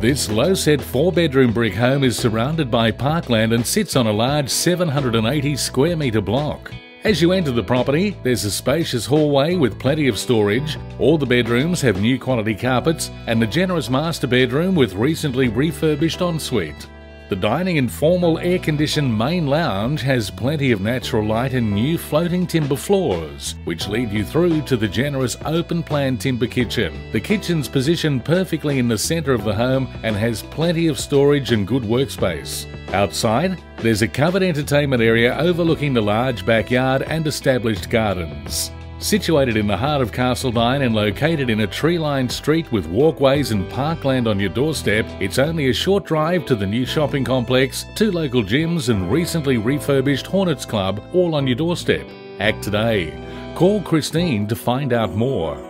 This low-set four-bedroom brick home is surrounded by parkland and sits on a large 780 square metre block. As you enter the property, there's a spacious hallway with plenty of storage, all the bedrooms have new quality carpets and a generous master bedroom with recently refurbished ensuite. The dining and formal air-conditioned main lounge has plenty of natural light and new floating timber floors, which lead you through to the generous open-plan timber kitchen. The kitchen's positioned perfectly in the centre of the home and has plenty of storage and good workspace. Outside, there's a covered entertainment area overlooking the large backyard and established gardens. Situated in the heart of Castledine and located in a tree-lined street with walkways and parkland on your doorstep, it's only a short drive to the new shopping complex, two local gyms and recently refurbished Hornets Club, all on your doorstep. Act today. Call Christine to find out more.